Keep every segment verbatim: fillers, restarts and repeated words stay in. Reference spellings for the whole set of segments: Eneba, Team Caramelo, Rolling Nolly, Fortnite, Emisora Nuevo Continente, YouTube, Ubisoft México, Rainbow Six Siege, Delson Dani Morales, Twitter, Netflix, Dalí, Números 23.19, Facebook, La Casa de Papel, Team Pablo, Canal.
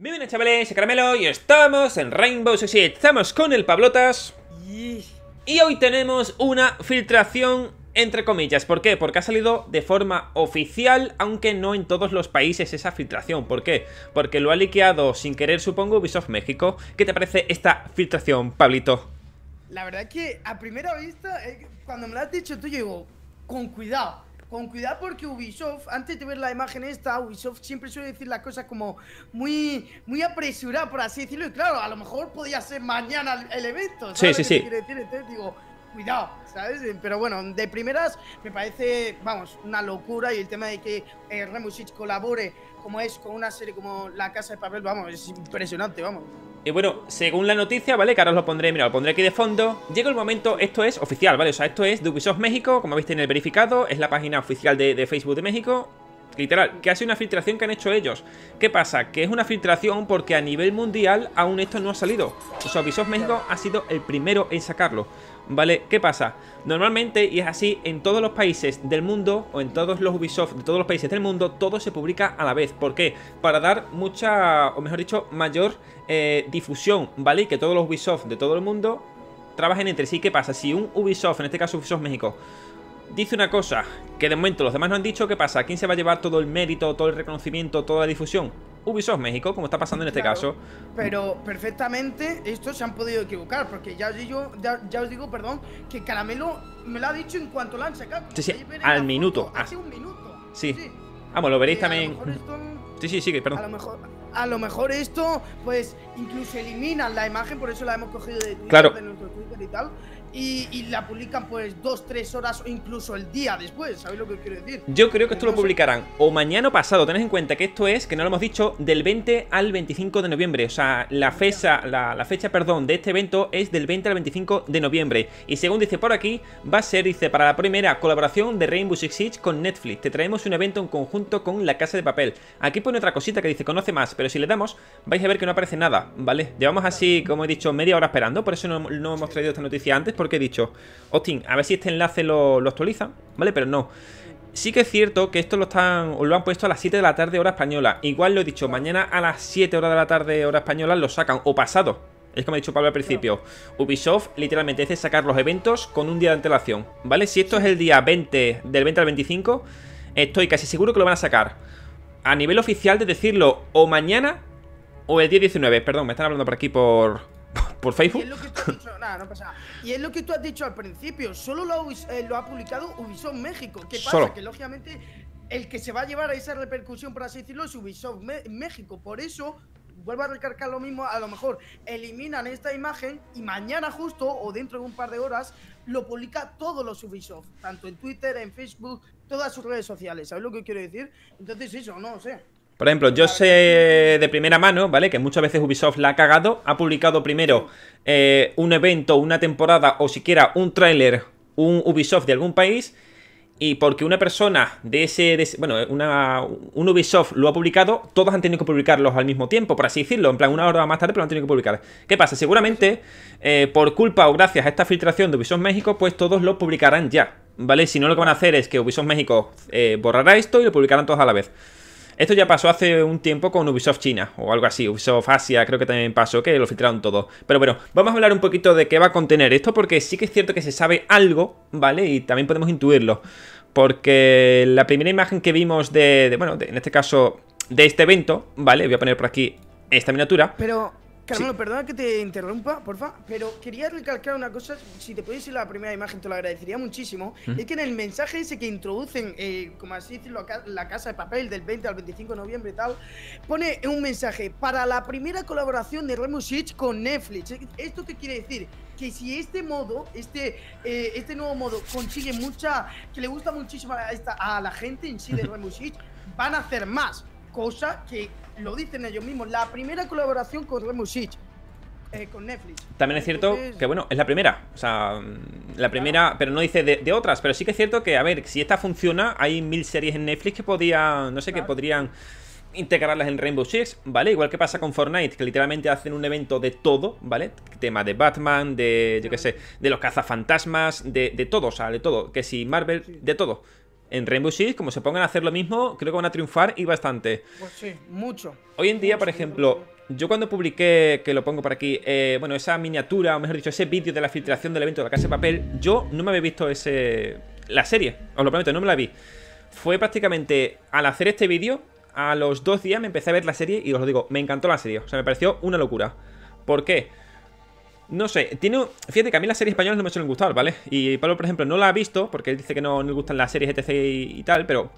Muy bien, chavales, soy Caramelo y estamos en Rainbow Six Siege. Estamos con el Pablotas. Y hoy tenemos una filtración entre comillas. ¿Por qué? Porque ha salido de forma oficial, aunque no en todos los países esa filtración. ¿Por qué? Porque lo ha liqueado sin querer, supongo, Ubisoft México. ¿Qué te parece esta filtración, Pablito? La verdad es que a primera vista, eh, cuando me lo has dicho tú, yo digo, con cuidado. Con cuidado porque Ubisoft, antes de ver la imagen esta, Ubisoft siempre suele decir las cosas como muy muy apresurada, por así decirlo. Y claro, a lo mejor podía ser mañana el evento, ¿sabes? Sí, sí, sí. Entonces digo, cuidado, ¿sabes? Pero bueno, de primeras me parece, vamos, una locura. Y el tema de que eh, Rainbow Six colabore como es con una serie como La Casa de Papel, vamos, es impresionante, vamos. Y bueno, según la noticia, ¿vale? Que ahora os lo pondré, mira, lo pondré aquí de fondo. Llega el momento, esto es oficial, ¿vale? O sea, esto es de Ubisoft México, como habéis en el verificado. Es la página oficial de, de Facebook de México. Literal, que ha sido una filtración que han hecho ellos. ¿Qué pasa? Que es una filtración porque a nivel mundial aún esto no ha salido. O sea, Ubisoft México ha sido el primero en sacarlo, ¿vale? ¿Qué pasa? Normalmente, y es así, en todos los países del mundo, o en todos los Ubisoft de todos los países del mundo, todo se publica a la vez. ¿Por qué? Para dar mucha, o mejor dicho, mayor eh, difusión, ¿vale? Y que todos los Ubisoft de todo el mundo trabajen entre sí. ¿Qué pasa? Si un Ubisoft, en este caso Ubisoft México, dice una cosa que de momento los demás no han dicho, ¿qué pasa? ¿Quién se va a llevar todo el mérito, todo el reconocimiento, toda la difusión? Ubisoft México, como está pasando en este claro, caso. Pero perfectamente estos se han podido equivocar, porque ya os digo, ya, ya os digo, perdón, que Caramelo me lo ha dicho en cuanto lo han sacado. Sí, sí, al minuto. Foto, hace un minuto. Sí, sí. Vamos, lo veréis eh, también. Esto, sí, sí, sigue, perdón. A lo mejor, a lo mejor esto, pues, incluso eliminan la imagen, por eso la hemos cogido de Twitter, claro, de nuestro Twitter y tal. Y, y la publican pues dos, tres horas o incluso el día después, ¿sabéis lo que quiero decir? Yo creo que esto lo publicarán o mañana o pasado. Tened en cuenta que esto es, que no lo hemos dicho, del veinte al veinticinco de noviembre. O sea, la fecha, la, la fecha, perdón, de este evento es del veinte al veinticinco de noviembre. Y según dice por aquí, va a ser, dice, para la primera colaboración de Rainbow Six Siege con Netflix. Te traemos un evento en conjunto con La Casa de Papel. Aquí pone otra cosita que dice, conoce más, pero si le damos, vais a ver que no aparece nada, ¿vale? Llevamos así, como he dicho, media hora esperando. Por eso no, no hemos traído esta noticia antes, porque he dicho, hostia, a ver si este enlace lo, lo actualizan, ¿vale? Pero no. Sí que es cierto que esto lo están lo han puesto a las siete de la tarde hora española. Igual lo he dicho, mañana a las siete horas de la tarde hora española lo sacan, o pasado. Es como ha dicho Pablo al principio, Ubisoft literalmente es de sacar los eventos con un día de antelación, ¿vale? Si esto es el día veinte, del veinte al veinticinco, estoy casi seguro que lo van a sacar a nivel oficial, de decirlo, o mañana o el día diecinueve. Perdón, me están hablando por aquí por... ¿Por Facebook? Y es lo que tú has dicho, nada, no pasa nada. Y es lo que tú has dicho al principio, solo lo, eh, lo ha publicado Ubisoft México. ¿Qué pasa? Solo. Que lógicamente el que se va a llevar a esa repercusión, por así decirlo, es Ubisoft México. Por eso, vuelvo a recargar lo mismo, a lo mejor eliminan esta imagen y mañana justo, o dentro de un par de horas, lo publica todos los Ubisoft, tanto en Twitter, en Facebook, todas sus redes sociales. ¿Sabes lo que quiero decir? Entonces eso, no sé. Por ejemplo, yo sé de primera mano, ¿vale? Que muchas veces Ubisoft la ha cagado. Ha publicado primero eh, un evento, una temporada o siquiera un tráiler, un Ubisoft de algún país. Y porque una persona de ese... De ese bueno, una, un Ubisoft lo ha publicado, todos han tenido que publicarlos al mismo tiempo, por así decirlo. En plan, una hora más tarde, pero lo han tenido que publicar. ¿Qué pasa? Seguramente, eh, por culpa o gracias a esta filtración de Ubisoft México, pues todos lo publicarán ya, ¿vale? Si no, lo que van a hacer es que Ubisoft México eh, borrará esto y lo publicarán todos a la vez. Esto ya pasó hace un tiempo con Ubisoft China o algo así, Ubisoft Asia creo que también pasó, que lo filtraron todo. Pero bueno, vamos a hablar un poquito de qué va a contener esto, porque sí que es cierto que se sabe algo, ¿vale? Y también podemos intuirlo, porque la primera imagen que vimos de, de bueno, de, en este caso, de este evento, ¿vale? Voy a poner por aquí esta miniatura. Pero, Caramelo, sí, perdona que te interrumpa, porfa, pero quería recalcar una cosa, si te puedes ir a la primera imagen te lo agradecería muchísimo, mm. Es que en el mensaje ese que introducen, eh, como así decirlo, La Casa de Papel del veinte al veinticinco de noviembre y tal, pone un mensaje para la primera colaboración de Rainbow Six con Netflix. ¿Esto qué quiere decir? Que si este modo, este eh, este nuevo modo consigue mucha, que le gusta muchísimo a, esta, a la gente en sí de Rainbow Six, van a hacer más. Cosa que lo dicen ellos mismos, la primera colaboración con Rainbow Six, eh, con Netflix. También es cierto Entonces... que, bueno, es la primera, o sea, la primera, claro, pero no dice de, de otras, pero sí que es cierto que, a ver, si esta funciona, hay mil series en Netflix que podían, no sé, claro, que podrían integrarlas en Rainbow Six, ¿vale? Igual que pasa con Fortnite, que literalmente hacen un evento de todo, ¿vale? Tema de Batman, de, yo qué sé, de los cazafantasmas, de, de todo, o sea, de todo, que si Marvel, de todo. en Rainbow Six, como se pongan a hacer lo mismo, creo que van a triunfar y bastante. Pues sí, mucho. Hoy en día, mucho, por ejemplo, yo cuando publiqué, que lo pongo por aquí, eh, bueno, esa miniatura, o mejor dicho, ese vídeo de la filtración del evento de La Casa de Papel, yo no me había visto ese... la serie, os lo prometo, no me la vi. Fue prácticamente, al hacer este vídeo, a los dos días me empecé a ver la serie y os lo digo, me encantó la serie, o sea, me pareció una locura. ¿Por qué? No sé, tiene... Fíjate que a mí las series españolas no me suelen gustar, ¿vale? Y Pablo, por ejemplo, no la ha visto, porque él dice que no, no le gustan las series, etcétera y, y tal, pero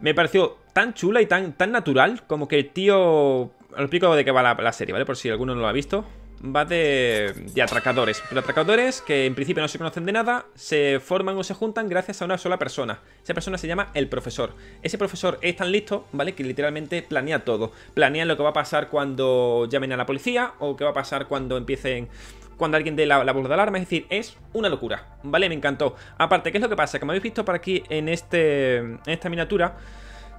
me pareció tan chula y tan, tan natural, como que el tío... Os explico de qué va la, la serie, ¿vale? Por si alguno no lo ha visto. Va de, de atracadores. Pero atracadores que en principio no se conocen de nada, se forman o se juntan gracias a una sola persona. Esa persona se llama el profesor. Ese profesor es tan listo, ¿vale? Que literalmente planea todo. Planea lo que va a pasar cuando llamen a la policía, o qué va a pasar cuando empiecen... cuando alguien dé la, la voz de alarma, es decir, es una locura, ¿vale? Me encantó. Aparte, ¿qué es lo que pasa? Que me habéis visto por aquí en, este, en esta miniatura,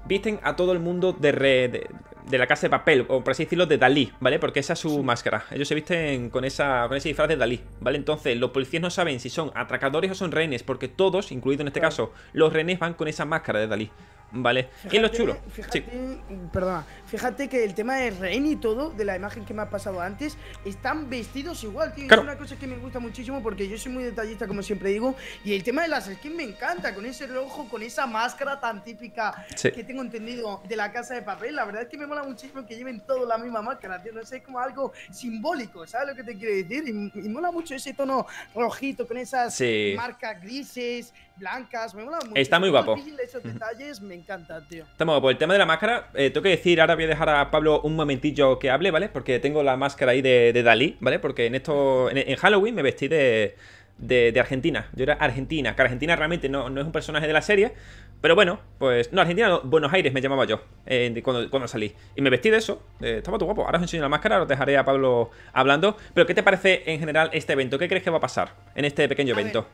visten a todo el mundo de, re, de, de La Casa de Papel, o por así decirlo, de Dalí, ¿vale? Porque esa es su sí. máscara. Ellos se visten con, esa, con ese disfraz de Dalí, ¿vale? Entonces, los policías no saben si son atracadores o son rehenes, porque todos, incluido en este claro. caso, los rehenes van con esa máscara de Dalí. Vale, fíjate, y lo chulo fíjate, sí. Perdona, fíjate que el tema de rehén y todo, de la imagen que me ha pasado antes, están vestidos igual, tío, claro. Es una cosa que me gusta muchísimo, porque yo soy muy detallista, como siempre digo. Y el tema de las skins me encanta, con ese rojo, con esa máscara tan típica sí. que tengo entendido de La Casa de Papel. La verdad es que me mola muchísimo que lleven todos la misma máscara, tío, no sé, es como algo simbólico, ¿sabes lo que te quiero decir? Y, y mola mucho ese tono rojito, con esas sí. marcas grises, blancas, me mola mucho. Está muy guapo. Esos detalles me encanta, tío. Estamos guapo. El tema de la máscara, eh, tengo que decir, ahora voy a dejar a Pablo un momentillo que hable, ¿vale? Porque tengo la máscara ahí de, de Dalí, ¿vale? Porque en esto, en, en Halloween me vestí de, de, de Argentina. Yo era Argentina, que Argentina realmente no, no es un personaje de la serie, pero bueno, pues... No, Argentina no, Buenos Aires me llamaba yo eh, cuando, cuando salí. Y me vestí de eso. Eh, estaba todo guapo. Ahora os enseño la máscara, os dejaré a Pablo hablando. Pero ¿qué te parece en general este evento? ¿Qué crees que va a pasar en este pequeño evento?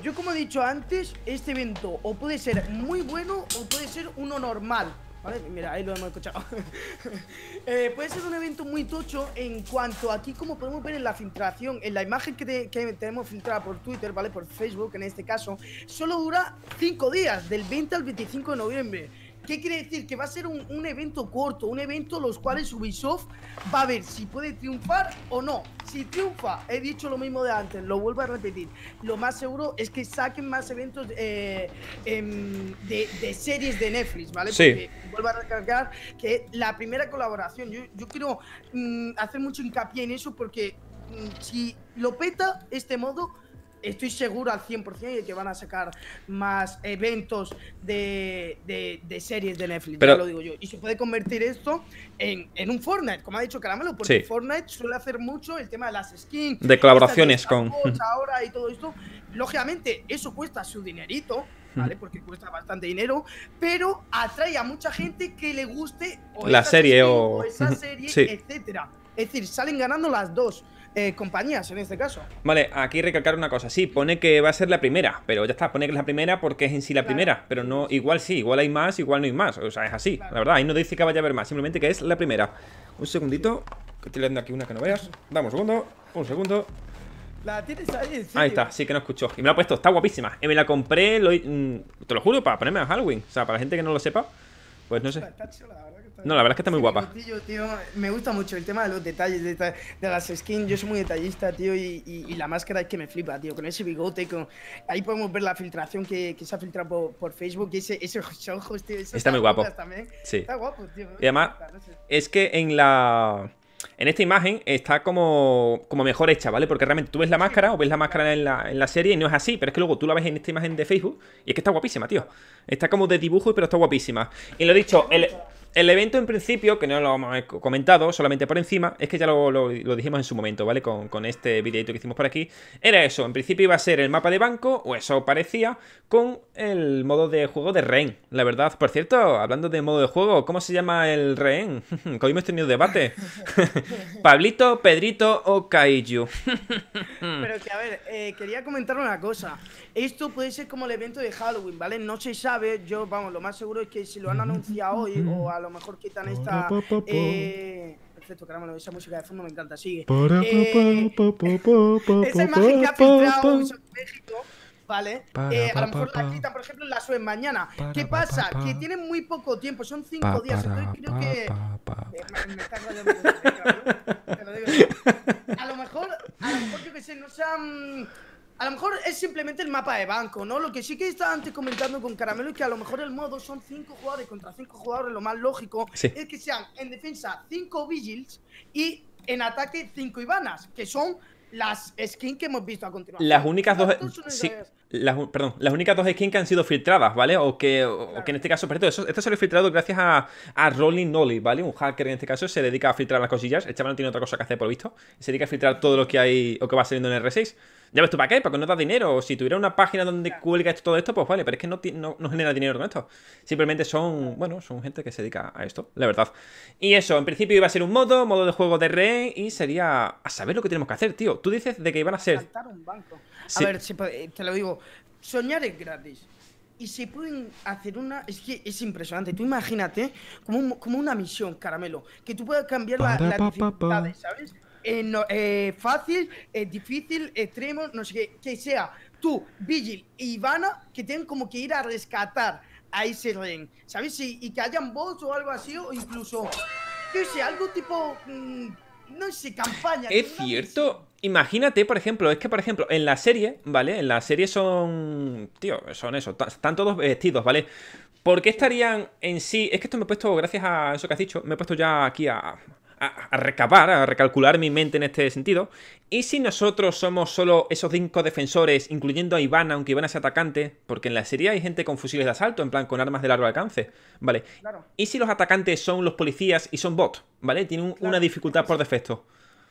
Yo, como he dicho antes, este evento o puede ser muy bueno o puede ser uno normal, ¿vale? Mira, ahí lo hemos escuchado. eh, Puede ser un evento muy tocho en cuanto aquí, como podemos ver en la filtración, en la imagen que, te, que tenemos filtrada por Twitter, ¿vale? Por Facebook en este caso. Solo dura cinco días, del veinte al veinticinco de noviembre. ¿Qué quiere decir? Que va a ser un, un evento corto, un evento los cuales Ubisoft va a ver si puede triunfar o no. Si triunfa, he dicho lo mismo de antes, lo vuelvo a repetir, lo más seguro es que saquen más eventos eh, em, de, de series de Netflix, ¿vale? Sí. Porque vuelvo a recargar que la primera colaboración, yo, yo quiero mm, hacer mucho hincapié en eso, porque mm, si lo peta este modo, estoy seguro al cien por cien de que van a sacar más eventos de, de, de series de Netflix, pero ya lo digo yo. Y se puede convertir esto en, en un Fortnite, como ha dicho Caramelo, porque sí. Fortnite suele hacer mucho el tema de las skins, de colaboraciones con... ahora y todo esto. Lógicamente, eso cuesta su dinerito, ¿vale? Porque cuesta bastante dinero, pero atrae a mucha gente que le guste o la serie skin, o... o esa serie, sí. etcétera. Es decir, salen ganando las dos. Eh, compañías en este caso. Vale, aquí recalcar una cosa, sí, pone que va a ser la primera, pero ya está, pone que es la primera porque es en sí la claro. primera, pero no, igual sí, igual hay más, igual no hay más, o sea, es así, claro. la verdad, ahí no dice que vaya a haber más, simplemente que es la primera. Un segundito, que estoy leyendo aquí una que no veas, dame un segundo, un segundo. La tienes ahí, en serio. Ahí está, sí que no escuchó, y me la ha puesto, está guapísima, y me la compré, lo, te lo juro, para ponerme a Halloween, o sea, para la gente que no lo sepa, pues no sé. No, la verdad es que está muy guapa. Tío, tío, me gusta mucho el tema de los detalles, de, de las skins. Yo soy muy detallista, tío, y, y, y la máscara es que me flipa, tío, con ese bigote. Con... Ahí podemos ver la filtración que, que se ha filtrado por, por Facebook, y ese, esos ojos, tío. Está muy guapo. También. Sí. Está guapo, tío. Y además, es que en la... En esta imagen está como, como mejor hecha, ¿vale? Porque realmente tú ves la máscara o ves la máscara en la, en la serie y no es así, pero es que luego tú la ves en esta imagen de Facebook y es que está guapísima, tío. Está como de dibujo, pero está guapísima. Y lo dicho, el, el evento en principio, que no lo hemos comentado, solamente por encima, es que ya lo, lo, lo dijimos en su momento, ¿vale? Con, con este videito que hicimos por aquí. Era eso, en principio iba a ser el mapa de banco, o eso parecía, con el modo de juego de rehén. La verdad, por cierto, hablando de modo de juego, ¿cómo se llama el rehén? Que hoy hemos tenido debate. Pablito, Pedrito o Kaiju. Pero que a ver, eh, quería comentar una cosa. Esto puede ser como el evento de Halloween, ¿vale? No se sabe, yo, vamos, lo más seguro es que si lo han anunciado hoy, o a lo mejor quitan esta... Eh... Perfecto, Caramelo, esa música de fondo me encanta, sigue. Eh... Esa imagen que ha filtrado Ubisoft México, ¿vale? Eh, a lo mejor la quitan, por ejemplo, la suben mañana. ¿Qué pasa? Que tienen muy poco tiempo, son cinco días, entonces creo que... A lo mejor, a lo mejor, yo que sé, no sean... A lo mejor es simplemente el mapa de banco, ¿no? Lo que sí que estaba antes comentando con Caramelo es que a lo mejor el modo son cinco jugadores contra cinco jugadores, lo más lógico sí. es que sean en defensa cinco Vigils y en ataque cinco Ivanas, que son las skins que hemos visto a continuación. Las únicas dos... Sí, las, perdón, las únicas dos skins que han sido filtradas, ¿vale? O que, o, claro. o que en este caso... Pero esto, esto se lo he filtrado gracias a, a Rolling Nolly, ¿vale? Un hacker que en este caso se dedica a filtrar las cosillas. El chaval no tiene otra cosa que hacer, por lo visto. Se dedica a filtrar todo lo que hay o que va saliendo en R seis. Ya ves tú, ¿para qué? Porque no da dinero. Si tuviera una página donde claro. cuelga todo esto, pues vale, pero es que no, no, no genera dinero con esto. Simplemente son, bueno, son gente que se dedica a esto, la verdad. Y eso, en principio iba a ser un modo, modo de juego de R E, y sería a saber lo que tenemos que hacer, tío. Tú dices de que iban a ser... Saltar un banco. Sí. A ver, si, te lo digo, soñar es gratis. Y si pueden hacer una... Es que es impresionante. Tú imagínate como, un, como una misión, Caramelo, que tú puedas cambiar las la dificultades, ¿sabes? Eh, no, eh, fácil, eh, difícil, extremo, no sé qué, que sea tú, Vigil e Ivana, que tengan como que ir a rescatar a ese rehén, ¿sabes? Y, y que hayan bots o algo así, o incluso, yo sé, algo tipo, mmm, no sé, campaña. Es cierto. Imagínate, por ejemplo, es que, por ejemplo, en la serie, ¿vale? En la serie son... Tío, son eso, están todos vestidos, ¿vale? ¿Por qué estarían en sí? Es que esto me he puesto, gracias a eso que has dicho, me he puesto ya aquí a... A, a recabar, a recalcular mi mente en este sentido. ¿Y si nosotros somos solo esos cinco defensores, incluyendo a Ivana, aunque Ivana sea atacante? Porque en la serie hay gente con fusiles de asalto, en plan con armas de largo alcance, ¿vale? Claro. ¿Y si los atacantes son los policías y son bots, ¿vale? Tienen claro. una dificultad por defecto.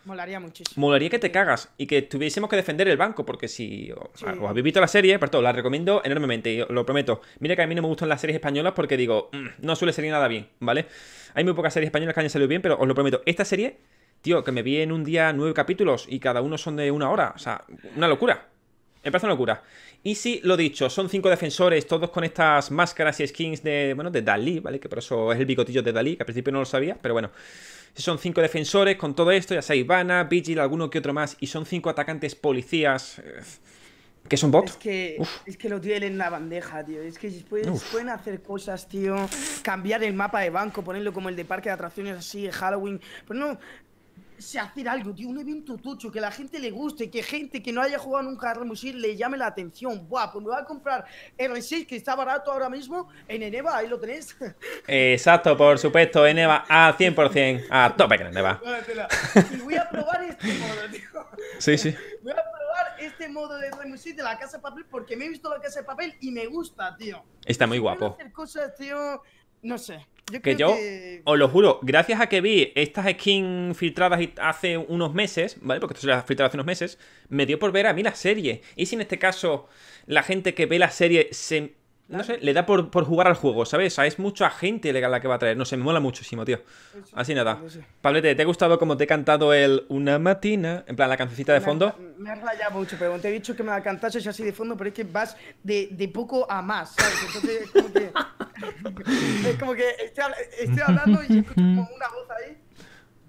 Molaría muchísimo. Molaría que te cagas y que tuviésemos que defender el banco, porque si os, sí. os habéis visto la serie, pero todo, la recomiendo enormemente, y lo prometo. Mira que a mí no me gustan las series españolas porque digo, mmm, no suele salir nada bien, ¿vale? Hay muy pocas series españolas que hayan salido bien, pero os lo prometo. Esta serie, tío, que me vi en un día nueve capítulos y cada uno son de una hora. O sea, una locura. Me parece una locura. Y sí, lo dicho, son cinco defensores, todos con estas máscaras y skins de, bueno, de Dalí, ¿vale? Que por eso es el bigotillo de Dalí, que al principio no lo sabía, pero bueno. Son cinco defensores con todo esto, ya sea Ivana, Vigil, alguno que otro más, y son cinco atacantes policías... ¿Qué son bots? Es que, es que lo tienen la bandeja, tío. Es que pueden, pueden hacer cosas, tío. Cambiar el mapa de banco, ponerlo como el de parque de atracciones así, de Halloween... Pero no... Se hacer algo, tío, un evento tocho, que la gente le guste, que gente que no haya jugado nunca a Rainbow Six le llame la atención. Buah, pues me voy a comprar R seis, que está barato ahora mismo, en Eneba, ahí lo tenéis. Exacto, por supuesto, Eneba a cien por cien, a tope con Eneba. Y voy a probar este modo, tío. Sí, sí. Voy a probar este modo de Rainbow Six de La Casa de Papel, porque me he visto La Casa de Papel y me gusta, tío. Está muy guapo. Hacer cosas, tío, no sé. Yo que yo, que... os lo juro, gracias a que vi estas skins filtradas hace unos meses, ¿vale? Porque esto se las filtraba hace unos meses, me dio por ver a mí la serie. Y si en este caso la gente que ve la serie se... No sé, le da por, por jugar al juego, ¿sabes? O sea, es mucha gente la que va a traer. No sé, me mola muchísimo, tío. Así nada. Pablete, ¿te ha gustado como te he cantado el Una Matina? En plan, la cancioncita de fondo. Me has rayado mucho, pero te he dicho que me la cantases así de fondo, pero es que vas de, de poco a más, ¿sabes? Entonces es como que... es como que estoy, estoy hablando y escucho como una voz ahí.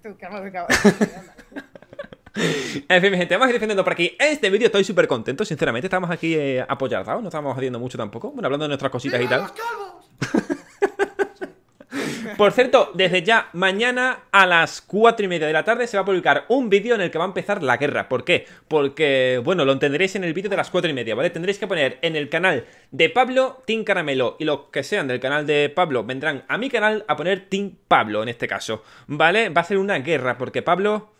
Tú, calma, calma, calma. En fin, gente, vamos a ir defendiendo por aquí este vídeo. Estoy súper contento, sinceramente. Estamos aquí eh, apoyados, no estamos haciendo mucho tampoco. Bueno, hablando de nuestras cositas y tal. Por cierto, desde ya mañana a las cuatro y media de la tarde se va a publicar un vídeo en el que va a empezar la guerra. ¿Por qué? Porque, bueno, lo entenderéis en el vídeo de las cuatro y media, ¿vale? Tendréis que poner en el canal de Pablo, Team Caramelo. Y los que sean del canal de Pablo vendrán a mi canal a poner Team Pablo en este caso, ¿vale? Va a ser una guerra porque Pablo...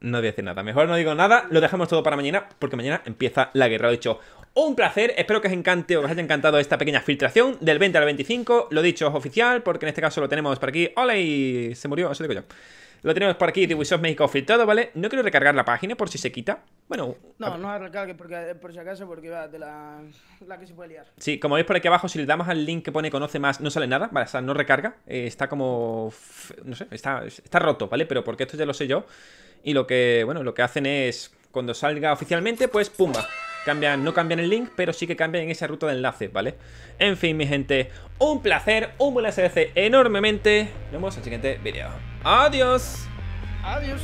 No voy a decir nada, mejor no digo nada, lo dejamos todo para mañana, porque mañana empieza la guerra. Lo dicho, un placer, espero que os encante o que os haya encantado esta pequeña filtración del veinte al veinticinco, lo dicho, es oficial, porque en este caso lo tenemos por aquí, hola y se murió, eso digo yo. Lo tenemos por aquí de Ubisoft México filtrado, ¿vale? No quiero recargar la página por si se quita. Bueno... No, no la recargue porque, por si acaso, porque va de la, la que se puede liar. Sí, como veis por aquí abajo, si le damos al link que pone conoce más, no sale nada, ¿vale? O sea, no recarga, eh, está como... No sé, está, está roto, ¿vale? Pero porque esto ya lo sé yo. Y lo que, bueno, lo que hacen es, cuando salga oficialmente, pues pumba. Cambian, no cambian el link, pero sí que cambian en esa ruta de enlaces, ¿vale? En fin, mi gente, un placer, un buen S D C enormemente. Nos vemos en el siguiente vídeo. ¡Adiós! ¡Adiós!